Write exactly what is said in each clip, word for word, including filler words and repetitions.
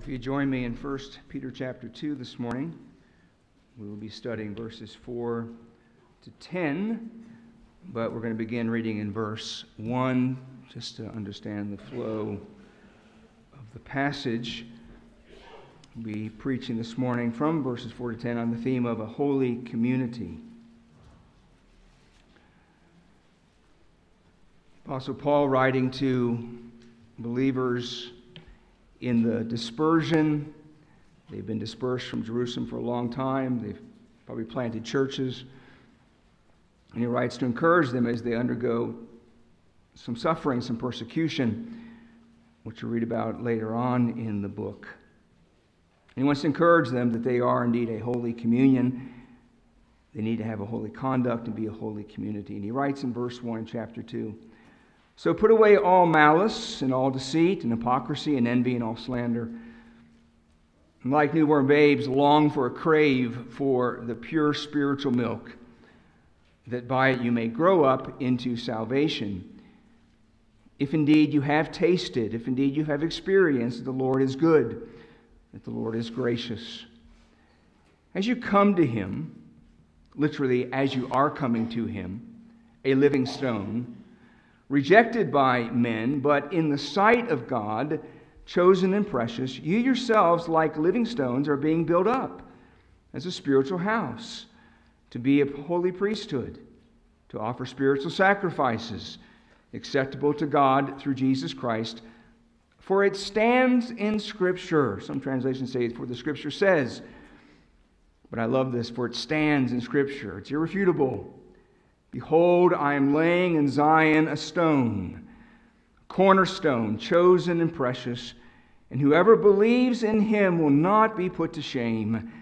If you join me in First Peter chapter two this morning, we will be studying verses four to ten, but we're going to begin reading in verse one just to understand the flow of the passage. We'll be preaching this morning from verses four to ten on the theme of a holy community. Apostle Paul, writing to believers in the dispersion, they've been dispersed from Jerusalem for a long time. They've probably planted churches. And he writes to encourage them as they undergo some suffering, some persecution, which we'll read about later on in the book. And he wants to encourage them that they are indeed a holy communion. They need to have a holy conduct and be a holy community. And he writes in verse one, chapter two, "So put away all malice and all deceit and hypocrisy and envy and all slander. And like newborn babes, long for a crave for the pure spiritual milk, that by it you may grow up into salvation. If indeed you have tasted, if indeed you have experienced that the Lord is good, that the Lord is gracious. As you come to Him," literally, as you are coming to Him, "a living stone, rejected by men, but in the sight of God, chosen and precious, you yourselves, like living stones, are being built up as a spiritual house, to be a holy priesthood, to offer spiritual sacrifices, acceptable to God through Jesus Christ. For it stands in Scripture." Some translations say, "For the Scripture says," but I love this, "For it stands in Scripture." It's irrefutable. "Behold, I am laying in Zion a stone, a cornerstone, chosen and precious, and whoever believes in him will not be put to shame.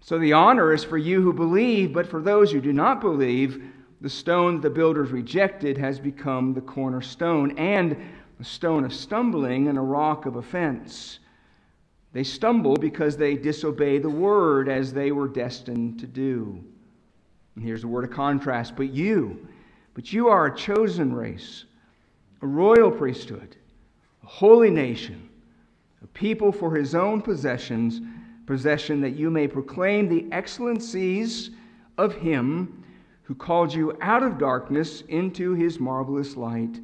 So the honor is for you who believe, but for those who do not believe, the stone that the builders rejected has become the cornerstone, and a stone of stumbling and a rock of offense. They stumble because they disobey the word, as they were destined to do." And here's the word of contrast. "But you, but you are a chosen race, a royal priesthood, a holy nation, a people for his own possessions, possession that you may proclaim the excellencies of him who called you out of darkness into his marvelous light.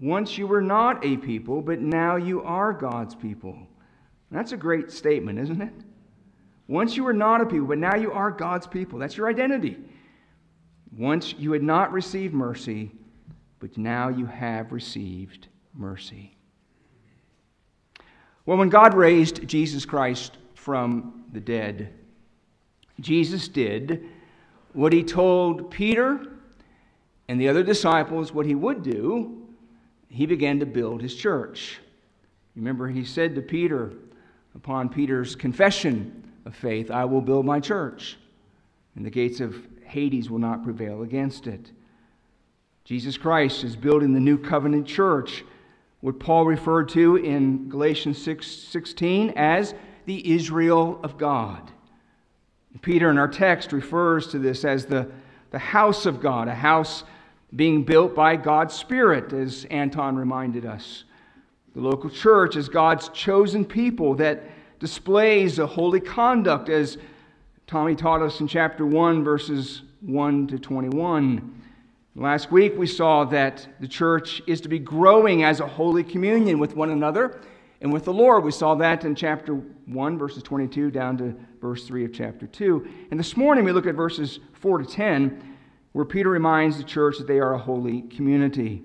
Once you were not a people, but now you are God's people." And that's a great statement, isn't it? Once you were not a people, but now you are God's people. That's your identity. Once you had not received mercy, but now you have received mercy. Well, when God raised Jesus Christ from the dead, Jesus did what he told Peter and the other disciples what he would do. He began to build his church. Remember, he said to Peter, upon Peter's confession of faith, "I will build my church, and the gates of Hades will not prevail against it." Jesus Christ is building the new covenant church, what Paul referred to in Galatians six sixteen as the Israel of God. Peter in our text refers to this as the, the house of God, a house being built by God's Spirit, as Anton reminded us. The local church is God's chosen people that displays a holy conduct, as Tommy taught us in chapter one, verses one to twenty-one. Last week we saw that the church is to be growing as a holy communion with one another and with the Lord. We saw that in chapter one, verses twenty-two, down to verse three of chapter two. And this morning we look at verses four to ten, where Peter reminds the church that they are a holy community.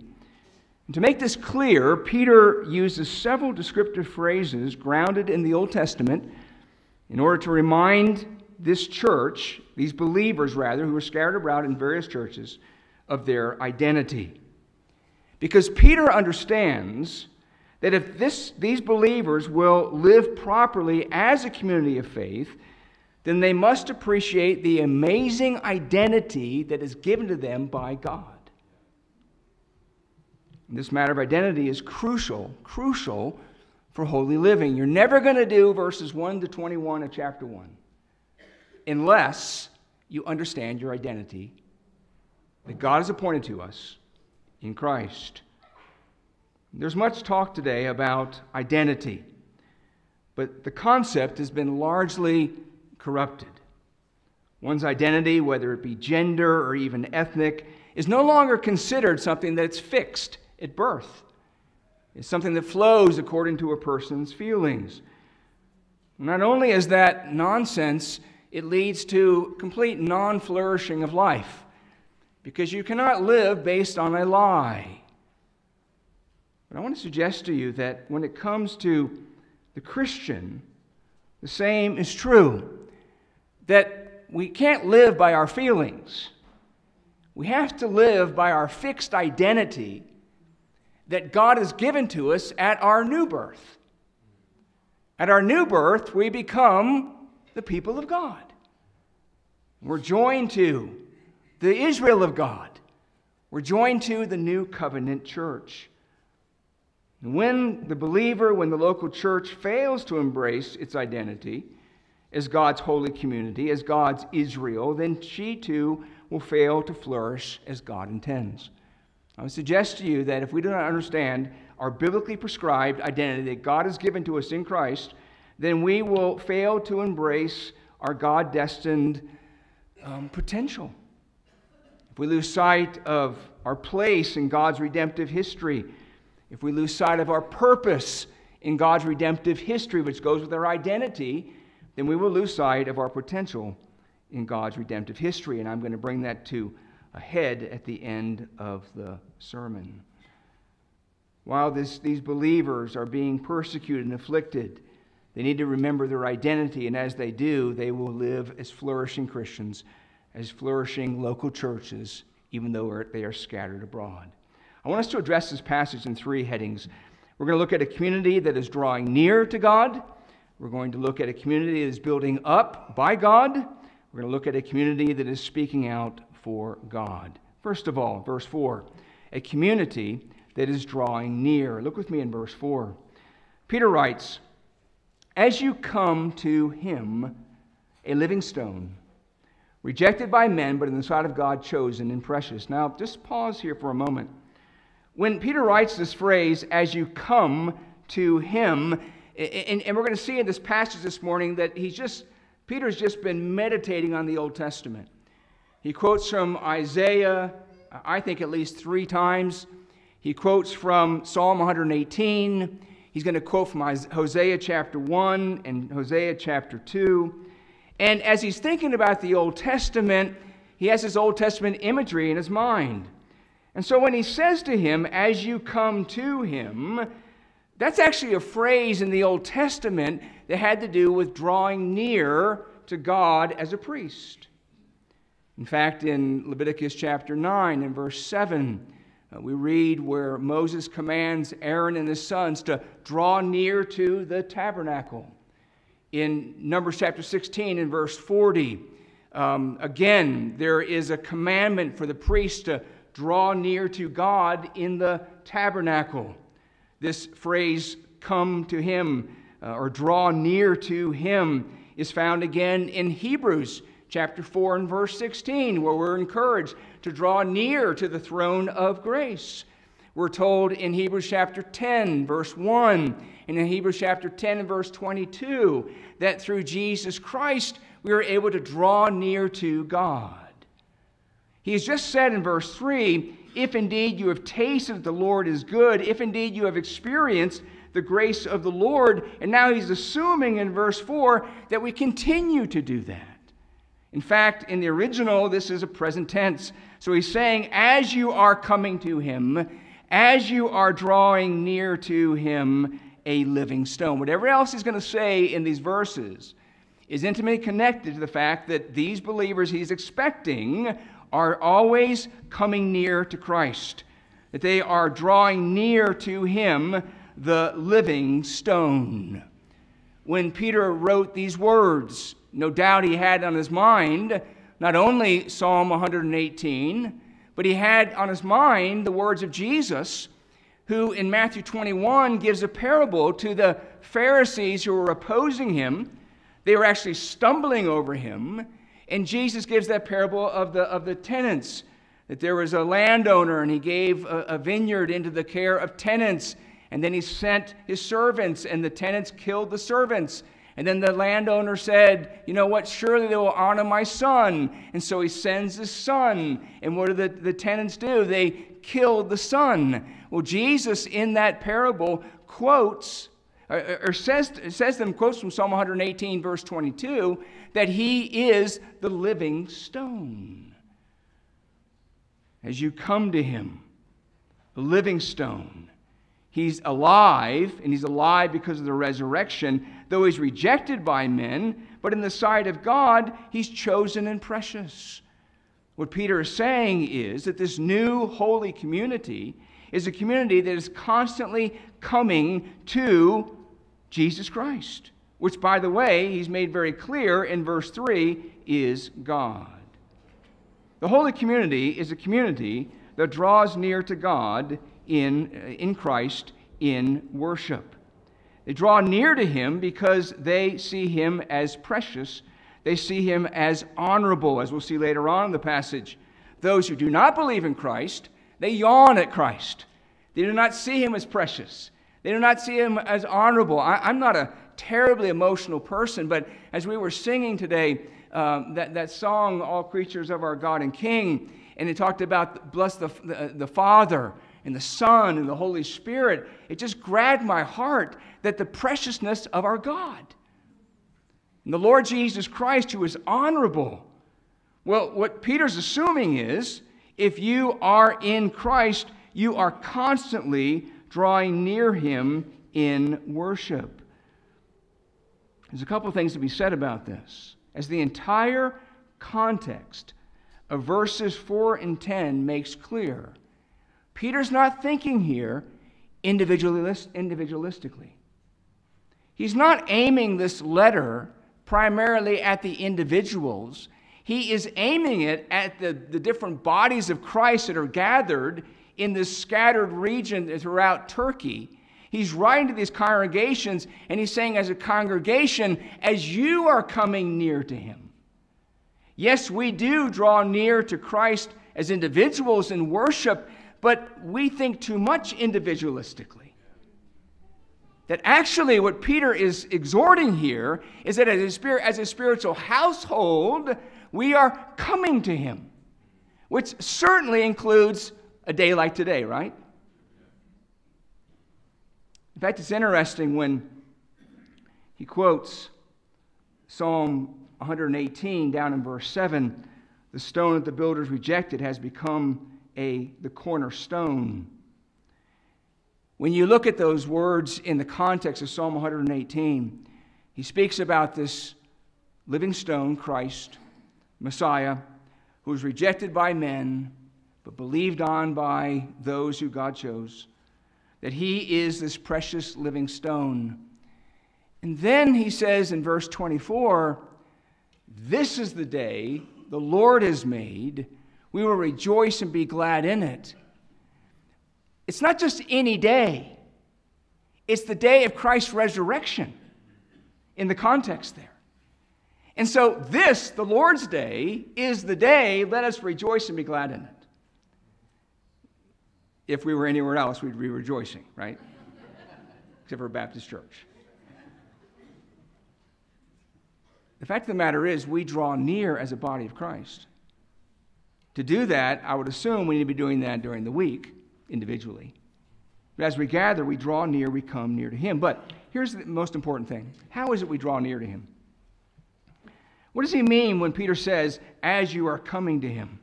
And to make this clear, Peter uses several descriptive phrases grounded in the Old Testament in order to remind this church, these believers rather, who were scattered around in various churches, of their identity. Because Peter understands that if this, these believers will live properly as a community of faith, then they must appreciate the amazing identity that is given to them by God. This matter of identity is crucial, crucial for holy living. You're never going to do verses one to twenty-one of chapter one unless you understand your identity that God has appointed to us in Christ. There's much talk today about identity. but the concept has been largely corrupted. One's identity, whether it be gender or even ethnic, is no longer considered something that's fixed at birth. It's something that flows according to a person's feelings. Not only is that nonsense, it leads to complete non-flourishing of life, because you cannot live based on a lie. But I want to suggest to you that when it comes to the Christian, the same is true, that we can't live by our feelings. We have to live by our fixed identity that God has given to us at our new birth. At our new birth, we become the people of God. We're joined to the Israel of God. We're joined to the new covenant church. And when the believer, when the local church fails to embrace its identity as God's holy community, as God's Israel, then she too will fail to flourish as God intends. I would suggest to you that if we do not understand our biblically prescribed identity that God has given to us in Christ, then we will fail to embrace our God-destined um, potential. If we lose sight of our place in God's redemptive history, if we lose sight of our purpose in God's redemptive history, which goes with our identity, then we will lose sight of our potential in God's redemptive history. And I'm going to bring that to a head at the end of the sermon. While this, these believers are being persecuted and afflicted, they need to remember their identity, and as they do, they will live as flourishing Christians, as flourishing local churches, even though they are scattered abroad. I want us to address this passage in three headings. We're going to look at a community that is drawing near to God. We're going to look at a community that is building up by God. We're going to look at a community that is speaking out for God. First of all, verse four, a community that is drawing near. Look with me in verse four. Peter writes, "As you come to him, a living stone, rejected by men, but in the sight of God chosen and precious." Now, just pause here for a moment. When Peter writes this phrase, "as you come to him," and, and we're going to see in this passage this morning that he's just, Peter's just been meditating on the Old Testament. He quotes from Isaiah, I think at least three times. He quotes from Psalm one hundred eighteen. He's going to quote from Hosea chapter one and Hosea chapter two. And as he's thinking about the Old Testament, he has his Old Testament imagery in his mind. And so when he says to him, "as you come to him," that's actually a phrase in the Old Testament that had to do with drawing near to God as a priest. In fact, in Leviticus chapter nine and verse seven, uh, we read where Moses commands Aaron and his sons to draw near to the tabernacle. In Numbers chapter sixteen and verse forty, um, again, there is a commandment for the priest to draw near to God in the tabernacle. This phrase, "come to him," uh, or "draw near to him," is found again in Hebrews chapter four and verse sixteen, where we're encouraged to draw near to the throne of grace. We're told in Hebrews chapter ten, verse one, and in Hebrews chapter ten and verse twenty-two, that through Jesus Christ we are able to draw near to God. He has just said in verse three, "If indeed you have tasted that the Lord is good, if indeed you have experienced the grace of the Lord," and now he's assuming in verse four that we continue to do that. In fact, in the original, this is a present tense. So he's saying, as you are coming to him, as you are drawing near to him, a living stone. Whatever else he's going to say in these verses is intimately connected to the fact that these believers he's expecting are always coming near to Christ, that they are drawing near to him, the living stone. When Peter wrote these words, no doubt he had on his mind not only Psalm one hundred eighteen, but he had on his mind the words of Jesus, who in Matthew twenty-one gives a parable to the Pharisees who were opposing him. They were actually stumbling over him, and Jesus gives that parable of the, of the tenants, that there was a landowner, and he gave a, a vineyard into the care of tenants, And then he sent his servants, and the tenants killed the servants. And then the landowner said, you know what, surely they will honor my son. And so he sends his son. And what do the, the tenants do? They kill the son. Well, Jesus in that parable quotes, or, or says, says them, quotes from Psalm one eighteen, verse twenty-two, that he is the living stone. As you come to him, the living stone. He's alive, and he's alive because of the resurrection, though he's rejected by men, but in the sight of God, he's chosen and precious. What Peter is saying is that this new holy community is a community that is constantly coming to Jesus Christ, which, by the way, he's made very clear in verse three, is God. The holy community is a community that draws near to God in, in Christ in worship. They draw near to him because they see him as precious. They see him as honorable, as we'll see later on in the passage. Those who do not believe in Christ, they yawn at Christ. They do not see him as precious. They do not see him as honorable. I, I'm not a terribly emotional person, but as we were singing today, um, that, that song, All Creatures of Our God and King, and it talked about bless the, the, the Father, and the Son, and the Holy Spirit, it just grabbed my heart that the preciousness of our God. And the Lord Jesus Christ, who is honorable. Well, what Peter's assuming is, if you are in Christ, you are constantly drawing near him in worship. There's a couple of things to be said about this, as the entire context of verses four and ten makes clear. Peter's not thinking here individualist, individualistically. He's not aiming this letter primarily at the individuals. He is aiming it at the, the different bodies of Christ that are gathered in this scattered region throughout Turkey. He's writing to these congregations, and he's saying, as a congregation, as you are coming near to him. Yes, we do draw near to Christ as individuals in worship, but we think too much individualistically. That actually what Peter is exhorting here is that as a, as a spiritual household, we are coming to him, which certainly includes a day like today, right? In fact, it's interesting when he quotes Psalm one eighteen down in verse seven, the stone that the builders rejected has become A, the cornerstone. When you look at those words in the context of Psalm one eighteen, he speaks about this living stone, Christ, Messiah, who was rejected by men, but believed on by those who God chose, that he is this precious living stone. And then he says in verse twenty-four, "This is the day the Lord has made. We will rejoice and be glad in it." It's not just any day. It's the day of Christ's resurrection in the context there. And so this, the Lord's day, is the day, let us rejoice and be glad in it. If we were anywhere else, we'd be rejoicing, right? Except for a Baptist church. The fact of the matter is, we draw near as a body of Christ. To do that, I would assume we need to be doing that during the week, individually. But as we gather, we draw near, we come near to him. But here's the most important thing. How is it we draw near to him? What does he mean when Peter says, as you are coming to him?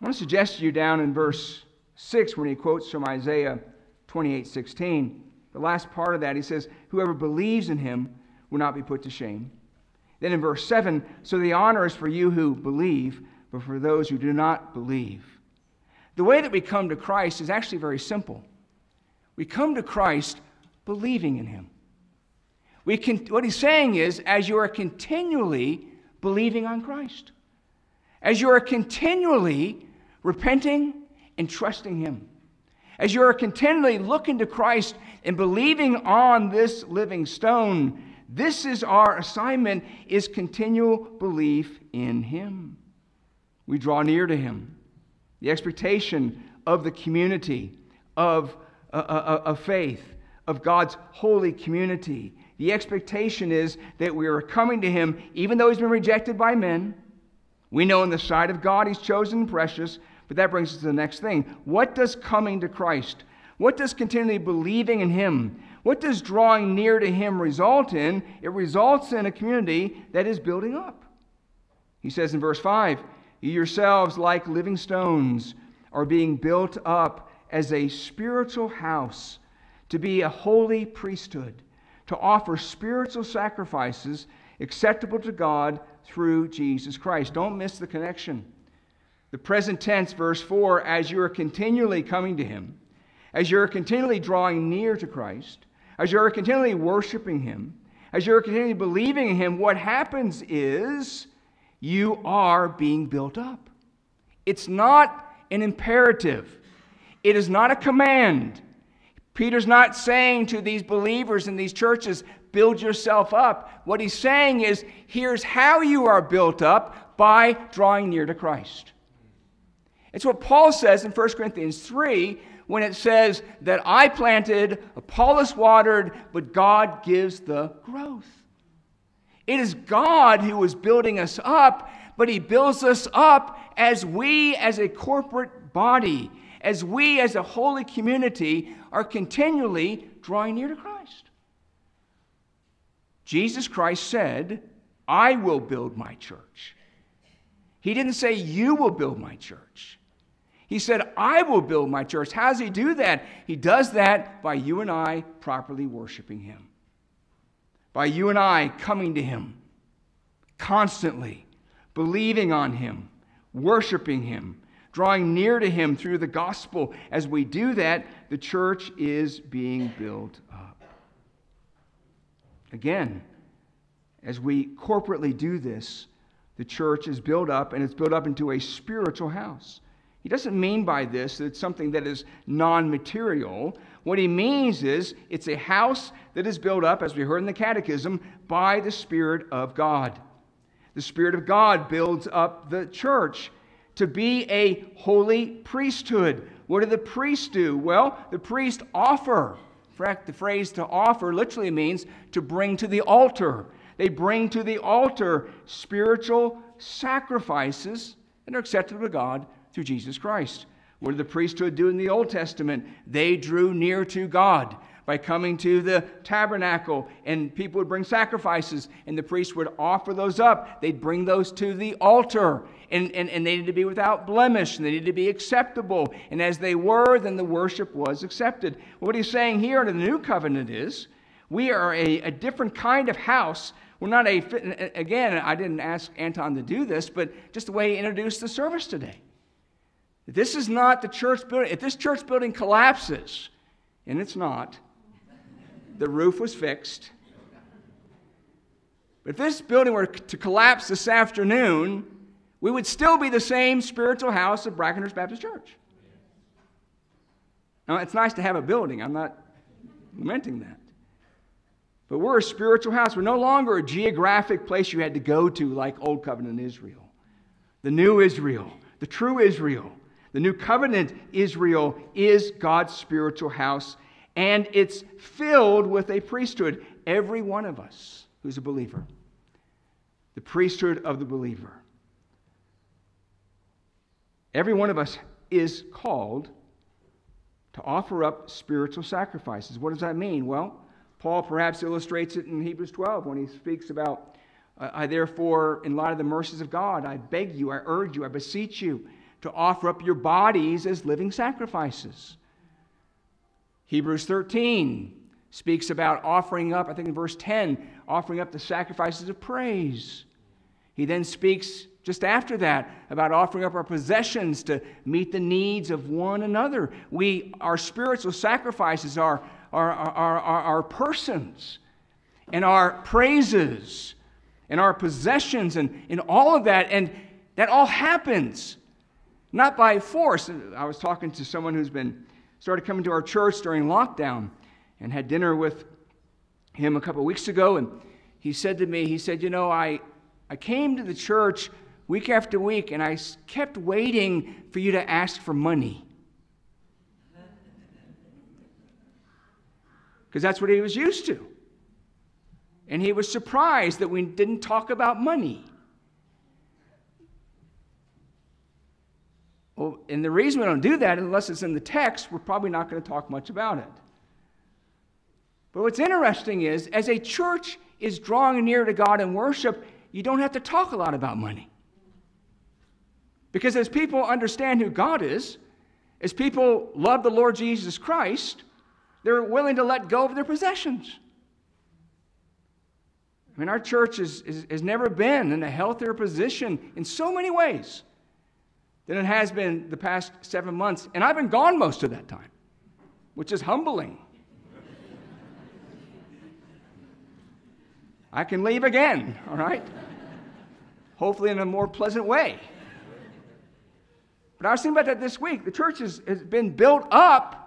I want to suggest to you down in verse six, when he quotes from Isaiah twenty-eight sixteen, the last part of that, he says, whoever believes in him will not be put to shame. Then in verse seven, so the honor is for you who believe, but for those who do not believe. The way that we come to Christ is actually very simple. We come to Christ believing in him. We can, what he's saying is, as you are continually believing on Christ, as you are continually repenting and trusting him, as you are continually looking to Christ and believing on this living stone, this is our assignment, is continual belief in him. We draw near to him. The expectation of the community, of of, of faith, of God's holy community. The expectation is that we are coming to him, even though he's been rejected by men. We know in the sight of God he's chosen and precious, but that brings us to the next thing. What does coming to Christ, what does continually believing in him, what does drawing near to him result in? It results in a community that is building up. He says in verse five, you yourselves, like living stones, are being built up as a spiritual house, to be a holy priesthood, to offer spiritual sacrifices acceptable to God through Jesus Christ. Don't miss the connection. The present tense, verse four, as you are continually coming to him, as you are continually drawing near to Christ, as you are continually worshiping him, as you are continually believing in him, what happens is you are being built up. It's not an imperative. It is not a command. Peter's not saying to these believers in these churches, build yourself up. What he's saying is, here's how you are built up, by drawing near to Christ. It's what Paul says in First Corinthians three when it says that I planted, Apollos watered, but God gives the growth. It is God who is building us up, but he builds us up as we as a corporate body, as we as a holy community are continually drawing near to Christ. Jesus Christ said, I will build my church. He didn't say, you will build my church. He said, I will build my church. How does he do that? He does that by you and I properly worshiping him, by you and I coming to him constantly, believing on him, worshiping him, drawing near to him through the gospel. As we do that, the church is being built up. Again, as we corporately do this, the church is built up, and it's built up into a spiritual house. He doesn't mean by this that it's something that is non-material. What he means is it's a house that is built up, as we heard in the Catechism, by the Spirit of God. The Spirit of God builds up the church to be a holy priesthood. What do the priests do? Well, the priests offer. In fact, the phrase to offer literally means to bring to the altar. They bring to the altar spiritual sacrifices that are acceptable to God through Jesus Christ. What did the priesthood do in the Old Testament? They drew near to God by coming to the tabernacle, and people would bring sacrifices, and the priests would offer those up. They'd bring those to the altar, and, and, and they needed to be without blemish, and they needed to be acceptable. And as they were, then the worship was accepted. What he's saying here under the New Covenant is, we are a, a different kind of house. We're not a, again, I didn't ask Anton to do this, but just the way he introduced the service today. This is not the church building. If this church building collapses, and it's not, the roof was fixed. But if this building were to collapse this afternoon, we would still be the same spiritual house of Brackenhurst Baptist Church. Now, it's nice to have a building. I'm not lamenting that. But we're a spiritual house. We're no longer a geographic place you had to go to like Old Covenant Israel. The new Israel, the true Israel, the new covenant Israel is God's spiritual house, and it's filled with a priesthood. Every one of us who's a believer. The priesthood of the believer. Every one of us is called to offer up spiritual sacrifices. What does that mean? Well, Paul perhaps illustrates it in Hebrews twelve when he speaks about, I therefore, in light of the mercies of God, I beg you, I urge you, I beseech you to offer up your bodies as living sacrifices. Hebrews thirteen speaks about offering up, I think in verse ten, offering up the sacrifices of praise. He then speaks just after that about offering up our possessions to meet the needs of one another. We, our spiritual sacrifices are Our, our, our, our persons and our praises and our possessions and, and all of that. And that all happens, not by force. I was talking to someone who's been started coming to our church during lockdown, and had dinner with him a couple of weeks ago. And he said to me, he said, you know, I, I came to the church week after week, and I kept waiting for you to ask for money. because that's what he was used to. And he was surprised that we didn't talk about money. Well, and the reason we don't do that, unless it's in the text, we're probably not going to talk much about it. But what's interesting is, as a church is drawing near to God in worship, you don't have to talk a lot about money. Because as people understand who God is, as people love the Lord Jesus Christ, they're willing to let go of their possessions. I mean, our church is, is, has never been in a healthier position in so many ways than it has been the past seven months. And I've been gone most of that time, which is humbling. I can leave again, all right? Hopefully in a more pleasant way. But I was thinking about that this week. The church has, has been built up.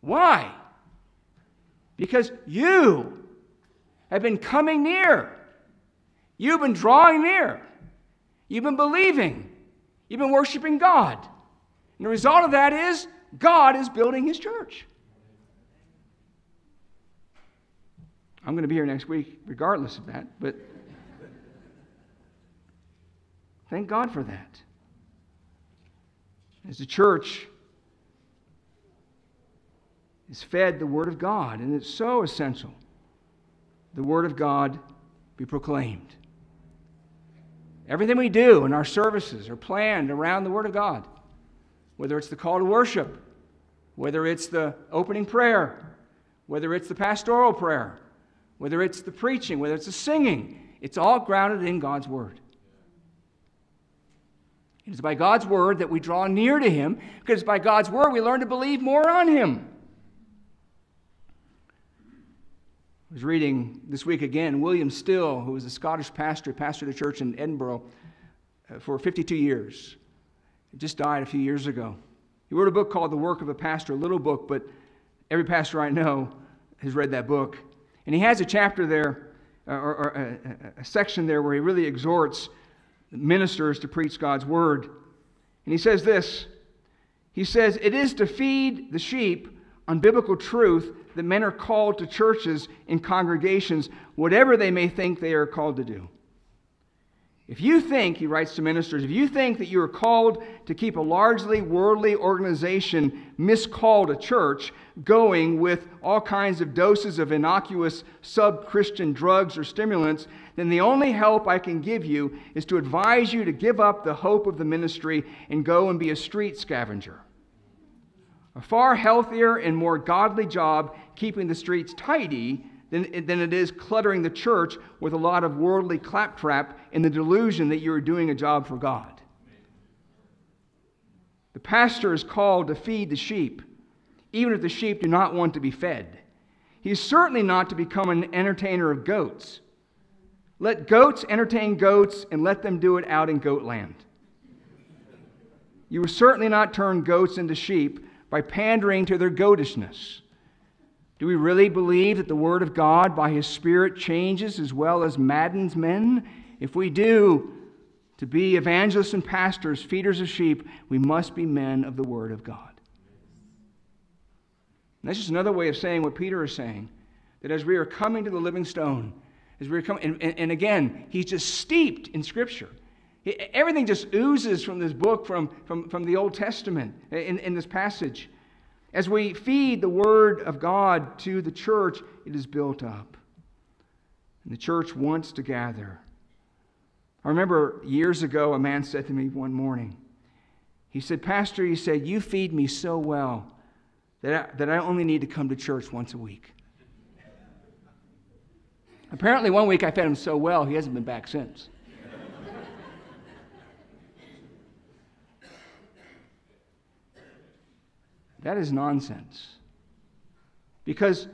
Why? Because you have been coming near. You've been drawing near. You've been believing. You've been worshiping God. And the result of that is God is building his church. I'm going to be here next week regardless of that, but thank God for that. As the church is fed the Word of God, and it's so essential, the Word of God be proclaimed. Everything we do in our services are planned around the Word of God, whether it's the call to worship, whether it's the opening prayer, whether it's the pastoral prayer, whether it's the preaching, whether it's the singing. It's all grounded in God's Word. It is by God's Word that we draw near to him, because by God's Word we learn to believe more on him. I was reading this week again, William Still, who was a Scottish pastor, pastored a church in Edinburgh for fifty-two years. He just died a few years ago. He wrote a book called The Work of a Pastor, a little book, but every pastor I know has read that book. And he has a chapter there, or, or a, a section there, where he really exhorts ministers to preach God's word. And he says this. He says, "It is to feed the sheep on biblical truth that men are called to churches and congregations, whatever they may think they are called to do. If you think," he writes to ministers, "if you think that you are called to keep a largely worldly organization, miscalled a church, going with all kinds of doses of innocuous sub-Christian drugs or stimulants, then the only help I can give you is to advise you to give up the hope of the ministry and go and be a street scavenger. A far healthier and more godly job keeping the streets tidy Than, than it is cluttering the church with a lot of worldly claptrap and the delusion that you're doing a job for God." The pastor is called to feed the sheep, even if the sheep do not want to be fed. He is certainly not to become an entertainer of goats. Let goats entertain goats, and let them do it out in goat land. You will certainly not turn goats into sheep by pandering to their goatishness. Do we really believe that the Word of God by His Spirit changes as well as maddens men? If we do, to be evangelists and pastors, feeders of sheep, we must be men of the Word of God. And that's just another way of saying what Peter is saying, that as we are coming to the living stone, as we are coming, and, and, and again, he's just steeped in Scripture. He, everything just oozes from this book, from, from, from the Old Testament, in, in this passage. As we feed the Word of God to the church, it is built up. And the church wants to gather. I remember years ago, a man said to me one morning, he said, "Pastor," he said, "you feed me so well that I, that I only need to come to church once a week." Apparently one week I fed him so well, he hasn't been back since. That is nonsense. Because,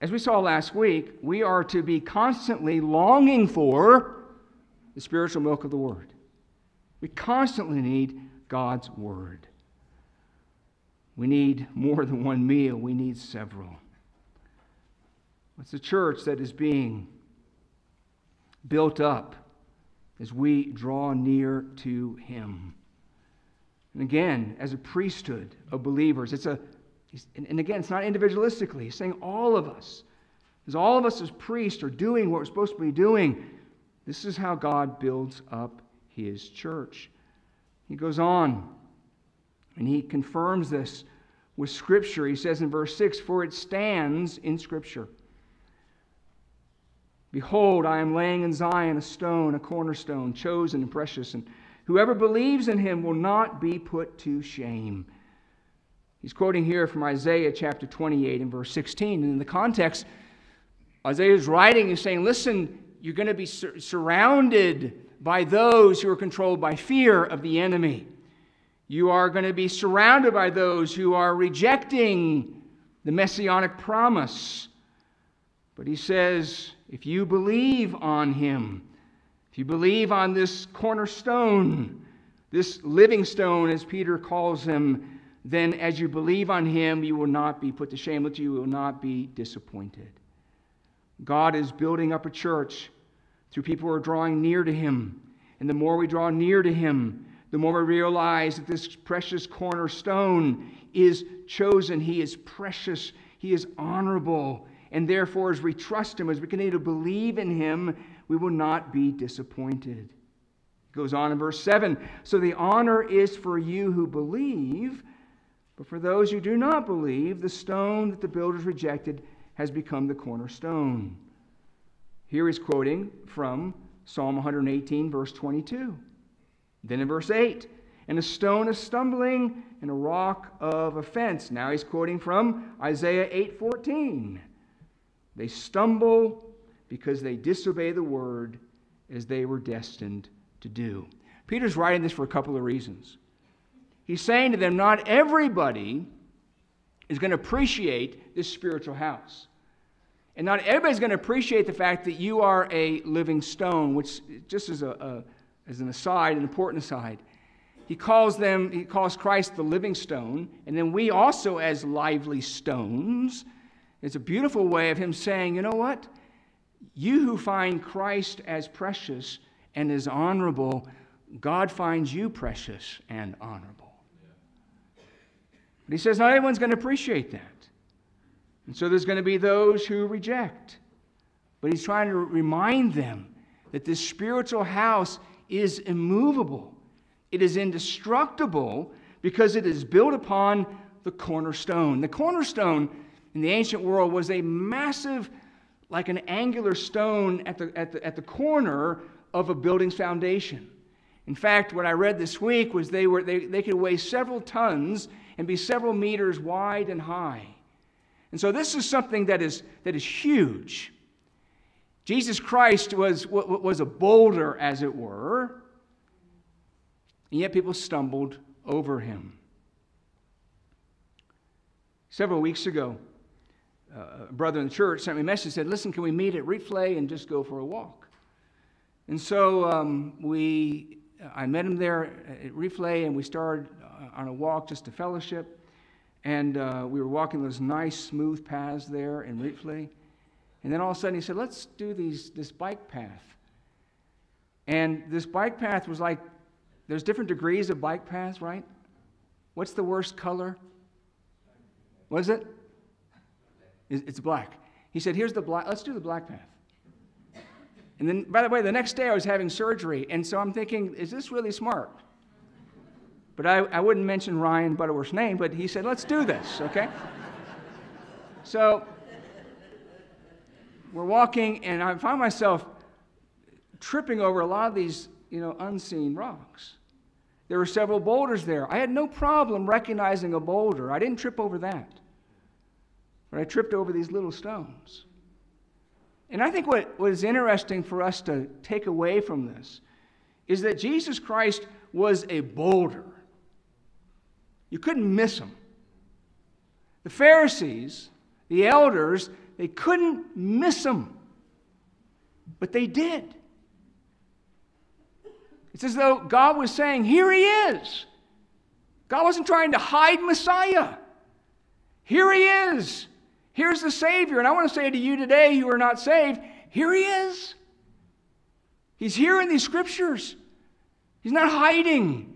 as we saw last week, we are to be constantly longing for the spiritual milk of the Word. We constantly need God's Word. We need more than one meal. We need several. It's the church that is being built up as we draw near to Him. And again, as a priesthood of believers, it's a He's, and, and again, it's not individualistically. He's saying all of us. Because all of us as priests are doing what we're supposed to be doing. This is how God builds up his church. He goes on, and he confirms this with Scripture. He says in verse six, "For it stands in Scripture. Behold, I am laying in Zion a stone, a cornerstone, chosen and precious, and whoever believes in him will not be put to shame." He's quoting here from Isaiah chapter twenty-eight and verse sixteen. And in the context, Isaiah's writing is saying, listen, you're going to be sur- surrounded by those who are controlled by fear of the enemy. You are going to be surrounded by those who are rejecting the messianic promise. But he says, if you believe on him, if you believe on this cornerstone, this living stone, as Peter calls him, then as you believe on him, you will not be put to shame, you will not be disappointed. God is building up a church through people who are drawing near to him. And the more we draw near to him, the more we realize that this precious cornerstone is chosen. He is precious. He is honorable. And therefore, as we trust him, as we continue to believe in him, we will not be disappointed. It goes on in verse seven. So the honor is for you who believe, but for those who do not believe, the stone that the builders rejected has become the cornerstone. Here he's quoting from Psalm one eighteen, verse twenty-two. Then in verse eight, and a stone of stumbling and a rock of offense. Now he's quoting from Isaiah eight fourteen. They stumble because they disobey the word as they were destined to do. Peter's writing this for a couple of reasons. He's saying to them, not everybody is going to appreciate this spiritual house. And not everybody's going to appreciate the fact that you are a living stone, which just as, a, a, as an aside, an important aside. He calls them, he calls Christ the living stone, and then we also as lively stones. It's a beautiful way of him saying, you know what? You who find Christ as precious and as honorable, God finds you precious and honorable. But he says not everyone's going to appreciate that. And so there's going to be those who reject. But he's trying to remind them that this spiritual house is immovable. It is indestructible because it is built upon the cornerstone. The cornerstone in the ancient world was a massive, like an angular stone at the, at the, at the corner of a building's foundation. In fact, what I read this week was they, were, they, they could weigh several tons and be several meters wide and high. And so this is something that is, that is huge. Jesus Christ was, was a boulder, as it were, and yet people stumbled over him. Several weeks ago, a brother in the church sent me a message and said, listen, can we meet at Replay and just go for a walk? And so um, we, I met him there at Replay, and we started on a walk just to fellowship. And uh, we were walking those nice, smooth paths there in Repley. And then all of a sudden he said, let's do these, this bike path. And this bike path was like, there's different degrees of bike paths, right? What's the worst color? What is it? It's black. He said, here's the black, let's do the black path. And then, by the way, the next day I was having surgery. And so I'm thinking, is this really smart? But I, I wouldn't mention Ryan Butterworth's name, but he said, let's do this, okay? So we're walking, and I find myself tripping over a lot of these, you know, unseen rocks. There were several boulders there. I had no problem recognizing a boulder. I didn't trip over that. But I tripped over these little stones. And I think what, what is interesting for us to take away from this is that Jesus Christ was a boulder. You couldn't miss them. The Pharisees, the elders, they couldn't miss them. But they did. It's as though God was saying, here he is. God wasn't trying to hide Messiah. Here he is. Here's the Savior. And I want to say to you today who are not saved, here he is. He's here in these Scriptures. He's not hiding.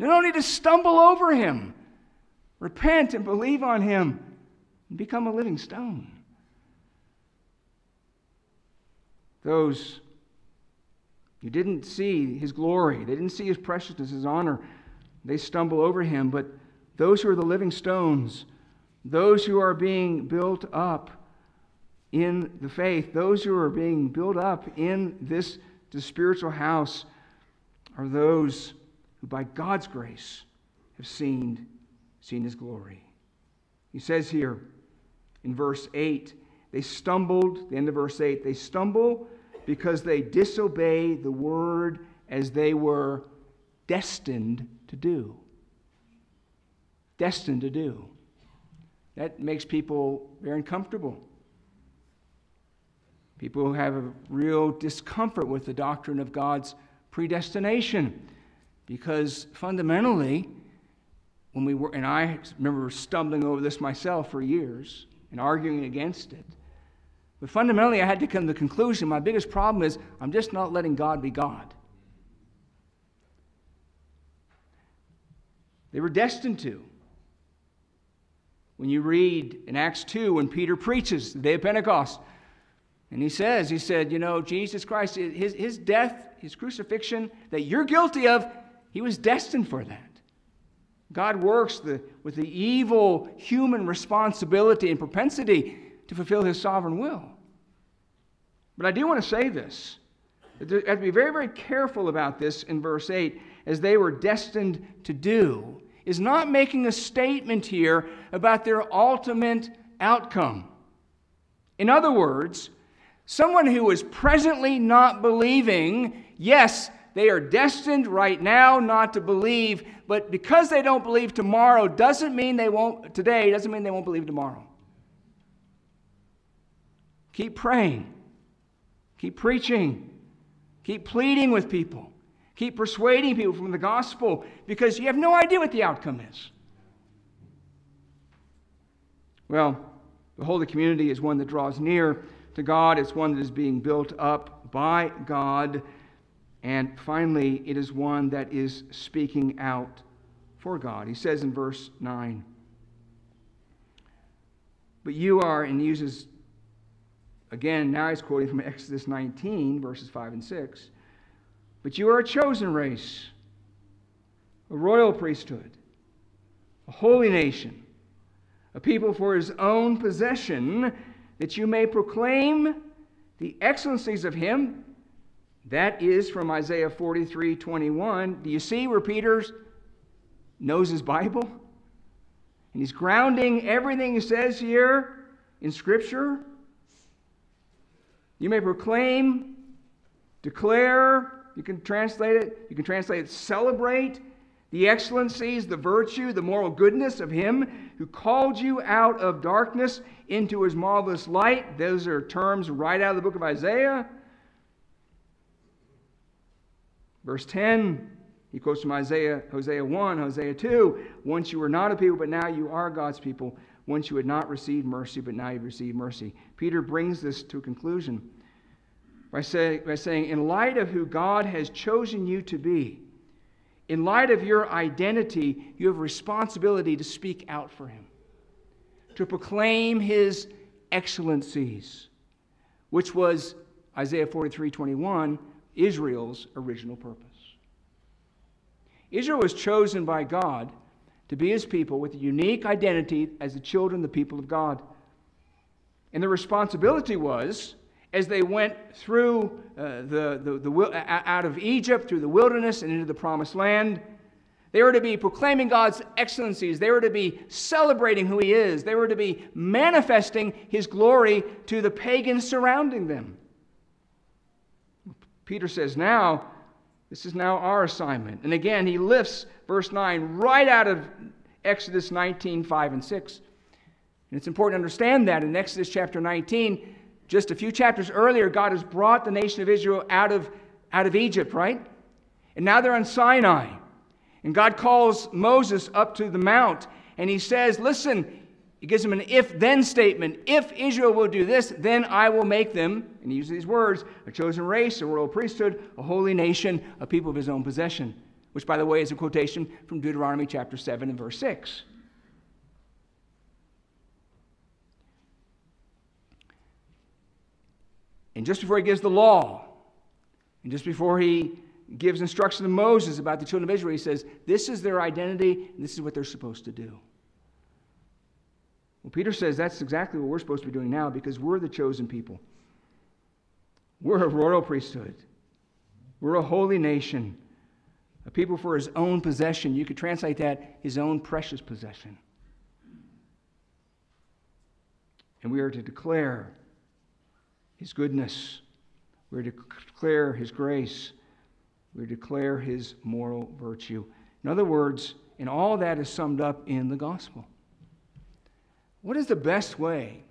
You don't need to stumble over him. Repent and believe on him and become a living stone. Those who didn't see his glory, they didn't see his preciousness, his honor, they stumble over him. But those who are the living stones, those who are being built up in the faith, those who are being built up in this, this spiritual house, are those who by God's grace have seen, seen his glory. He says here in verse eight, they stumbled, the end of verse eight, they stumble because they disobey the word as they were destined to do. Destined to do. That makes people very uncomfortable. People who have a real discomfort with the doctrine of God's predestination, because fundamentally, when we were, and I remember stumbling over this myself for years and arguing against it, but fundamentally I had to come to the conclusion, my biggest problem is I'm just not letting God be God. They were destined to. When you read in Acts two, when Peter preaches the day of Pentecost, and he says, he said, you know, Jesus Christ, his, his death, his crucifixion that you're guilty of, he was destined for that. God works the, with the evil human responsibility and propensity to fulfill his sovereign will. But I do want to say this. I have to be very, very careful about this in verse eight, as they were destined to do, is not making a statement here about their ultimate outcome. In other words, someone who is presently not believing, yes, they are destined right now not to believe, but because they don't believe tomorrow doesn't mean they won't, today doesn't mean they won't believe tomorrow. Keep praying. Keep preaching. Keep pleading with people. Keep persuading people from the gospel, because you have no idea what the outcome is. Well, the holy community is one that draws near to God. It's one that is being built up by God. And finally, it is one that is speaking out for God. He says in verse nine, but you are, and uses, again, now he's quoting from Exodus nineteen, verses five and six, but you are a chosen race, a royal priesthood, a holy nation, a people for his own possession, that you may proclaim the excellencies of him. That is from Isaiah forty-three, twenty-one. Do you see where Peter knows his Bible? And he's grounding everything he says here in Scripture. You may proclaim, declare, you can translate it, you can translate it, celebrate the excellencies, the virtue, the moral goodness of him who called you out of darkness into his marvelous light. Those are terms right out of the book of Isaiah. Verse ten, he quotes from Isaiah, Hosea one, Hosea two, once you were not a people, but now you are God's people. Once you had not received mercy, but now you've received mercy. Peter brings this to a conclusion by, say, by saying, in light of who God has chosen you to be, in light of your identity, you have a responsibility to speak out for him, to proclaim his excellencies, which was Isaiah forty-three, twenty-one, Israel's original purpose. Israel was chosen by God to be his people with a unique identity as the children, the people of God. And the responsibility was, as they went through uh, the, the, the, uh, out of Egypt, through the wilderness, and into the promised land, they were to be proclaiming God's excellencies. They were to be celebrating who he is. They were to be manifesting his glory to the pagans surrounding them. Peter says now, this is now our assignment. And again, he lifts verse nine right out of Exodus nineteen, five and six. And it's important to understand that in Exodus chapter nineteen, just a few chapters earlier, God has brought the nation of Israel out of, out of Egypt, right? And now they're on Sinai. And God calls Moses up to the mount. And he says, listen, he gives him an if-then statement. If Israel will do this, then I will make them, and he uses these words, a chosen race, a royal priesthood, a holy nation, a people of his own possession. Which, by the way, is a quotation from Deuteronomy chapter seven and verse six. And just before he gives the law, and just before he gives instruction to Moses about the children of Israel, he says, this is their identity, and this is what they're supposed to do. Well, Peter says that's exactly what we're supposed to be doing now, because we're the chosen people. We're a royal priesthood. We're a holy nation, a people for his own possession. You could translate that, his own precious possession. And we are to declare his goodness. We are to declare his grace. We are to declare his moral virtue. In other words, and all that is summed up in the gospel. What is the best way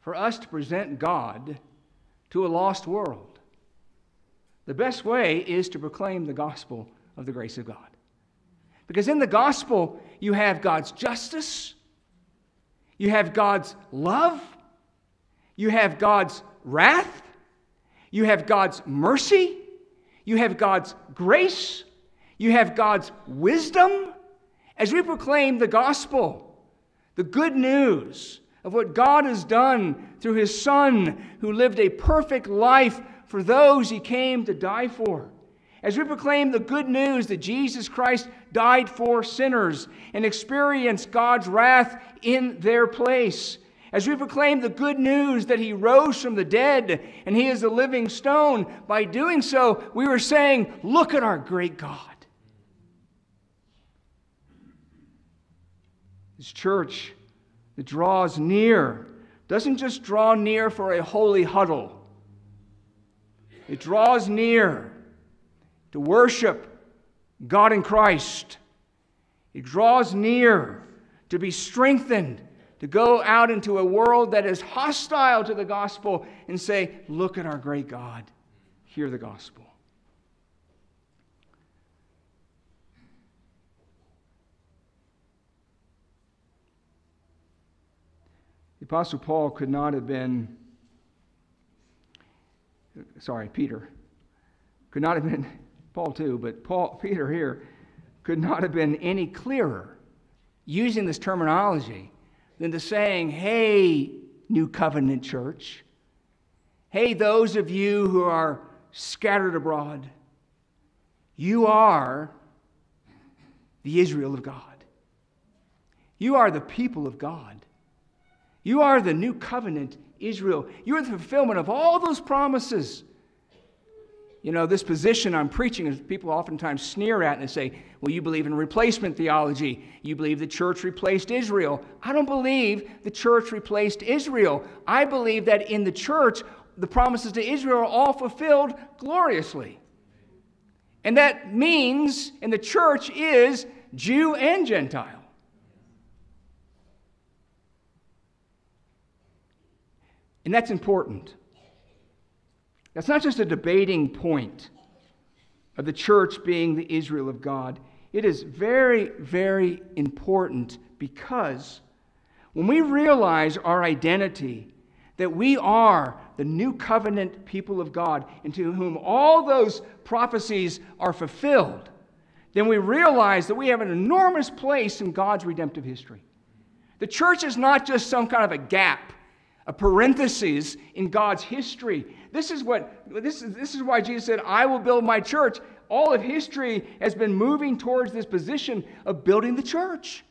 for us to present God to a lost world? The best way is to proclaim the gospel of the grace of God. Because in the gospel, you have God's justice, you have God's love, you have God's wrath, you have God's mercy, you have God's grace, you have God's wisdom. As we proclaim the gospel, the good news of what God has done through his Son, who lived a perfect life for those he came to die for. As we proclaim the good news that Jesus Christ died for sinners and experienced God's wrath in their place. As we proclaim the good news that he rose from the dead and he is the living stone, by doing so, we were saying, look at our great God. His church that draws near doesn't just draw near for a holy huddle. It draws near to worship God in Christ. It draws near to be strengthened, to go out into a world that is hostile to the gospel and say, look at our great God. Hear the gospel. The Apostle Paul could not have been, sorry, Peter, could not have been, Paul too, but Paul, Peter here could not have been any clearer using this terminology than to saying, hey, New Covenant Church, hey, those of you who are scattered abroad, you are the Israel of God. You are the people of God. You are the New Covenant Israel. You are the fulfillment of all those promises. You know, this position I'm preaching is people oftentimes sneer at and they say, well, you believe in replacement theology. You believe the church replaced Israel. I don't believe the church replaced Israel. I believe that in the church, the promises to Israel are all fulfilled gloriously. And that means, and the church is Jew and Gentile. And that's important. That's not just a debating point of the church being the Israel of God. It is very, very important, because when we realize our identity, that we are the new covenant people of God and to whom all those prophecies are fulfilled, then we realize that we have an enormous place in God's redemptive history. The church is not just some kind of a gap, a parenthesis in God's history. This is what this is this is why Jesus said, I will build my church. All of history has been moving towards this position of building the church.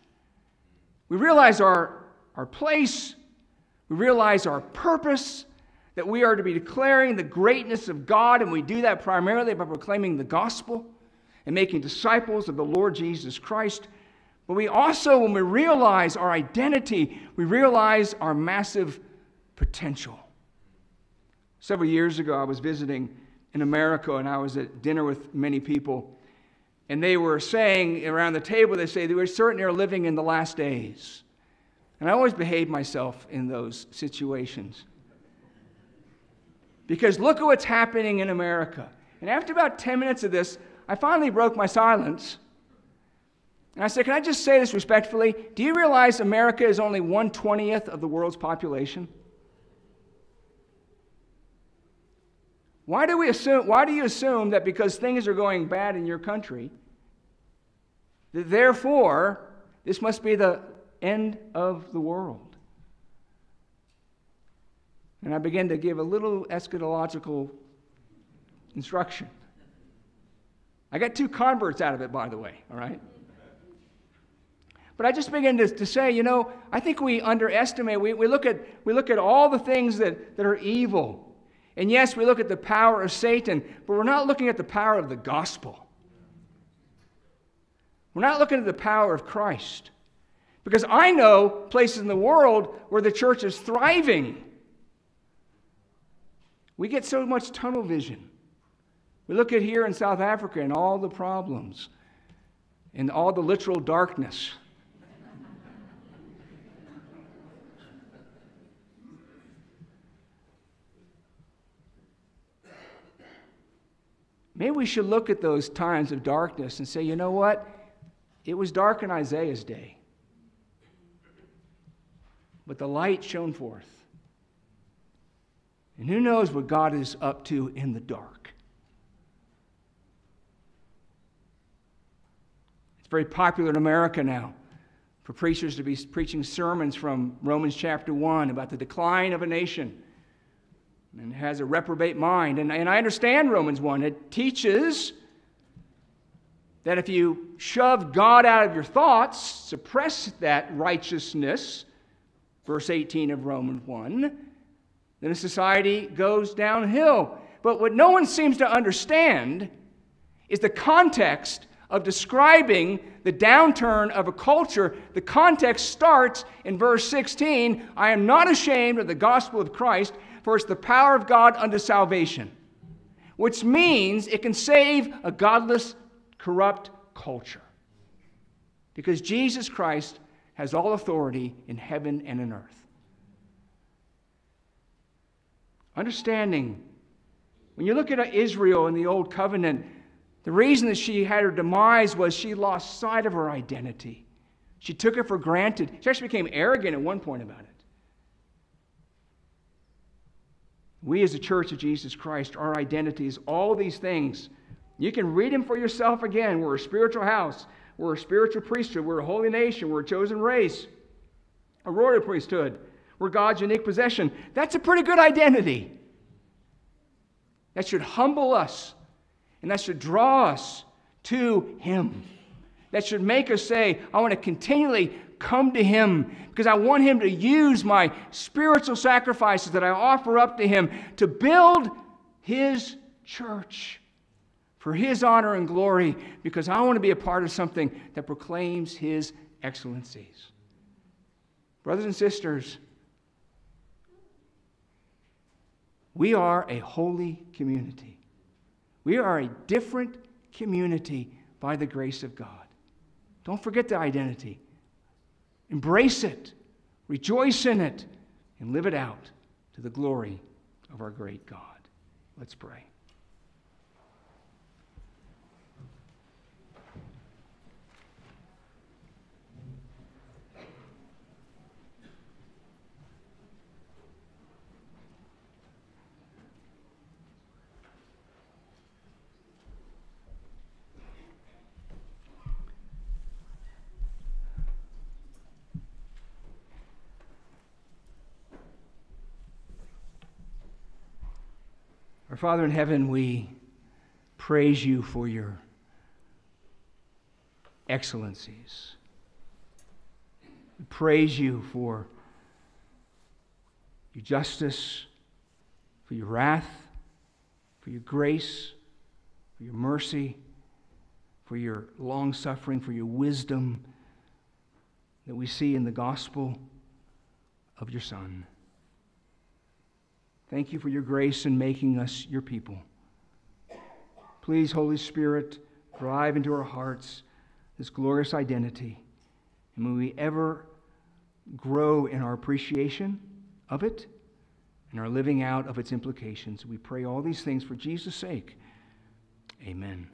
We realize our, our place, we realize our purpose, that we are to be declaring the greatness of God, and we do that primarily by proclaiming the gospel and making disciples of the Lord Jesus Christ. But we also, when we realize our identity, we realize our massive potential. Several years ago, I was visiting in America, and I was at dinner with many people, and they were saying around the table, they say, they were certain they were living in the last days. And I always behave myself in those situations. Because look at what's happening in America. And after about ten minutes of this, I finally broke my silence. And I said, can I just say this respectfully? Do you realize America is only one twentieth of the world's population? Why do we assume, why do you assume that because things are going bad in your country, that therefore this must be the end of the world? And I began to give a little eschatological instruction. I got two converts out of it, by the way, all right? But I just began to, to say, you know, I think we underestimate, we, we, look at, we look at all the things that, that are evil. And yes, we look at the power of Satan, but we're not looking at the power of the gospel. We're not looking at the power of Christ. Because I know places in the world where the church is thriving. We get so much tunnel vision. We look at here in South Africa and all the problems and all the literal darkness. Maybe we should look at those times of darkness and say, you know what? It was dark in Isaiah's day, but the light shone forth. And who knows what God is up to in the dark? It's very popular in America now for preachers to be preaching sermons from Romans chapter one about the decline of a nation. And has a reprobate mind. And, and I understand Romans one. It teaches that if you shove God out of your thoughts, suppress that righteousness, verse eighteen of Romans one, then a society goes downhill. But what no one seems to understand is the context of describing the downturn of a culture. The context starts in verse sixteen, I am not ashamed of the gospel of Christ, for it's the power of God unto salvation, which means it can save a godless, corrupt culture. Because Jesus Christ has all authority in heaven and in earth. Understanding, when you look at Israel in the Old Covenant, the reason that she had her demise was she lost sight of her identity. She took it for granted. She actually became arrogant at one point about it. We as the Church of Jesus Christ, our identity is all these things. You can read them for yourself again. We're a spiritual house. We're a spiritual priesthood. We're a holy nation. We're a chosen race. A royal priesthood. We're God's unique possession. That's a pretty good identity. That should humble us. And that should draw us to Him. That should make us say, I want to continually come to Him because I want Him to use my spiritual sacrifices that I offer up to Him to build His church for His honor and glory, because I want to be a part of something that proclaims His excellencies. Brothers and sisters, we are a holy community. We are a different community by the grace of God. Don't forget the identity. Embrace it, rejoice in it, and live it out to the glory of our great God. Let's pray. Our Father in heaven, we praise you for your excellencies. We praise you for your justice, for your wrath, for your grace, for your mercy, for your long-suffering, for your wisdom that we see in the gospel of your Son. Thank you for your grace in making us your people. Please, Holy Spirit, drive into our hearts this glorious identity. And may we ever grow in our appreciation of it and our living out of its implications. We pray all these things for Jesus' sake. Amen.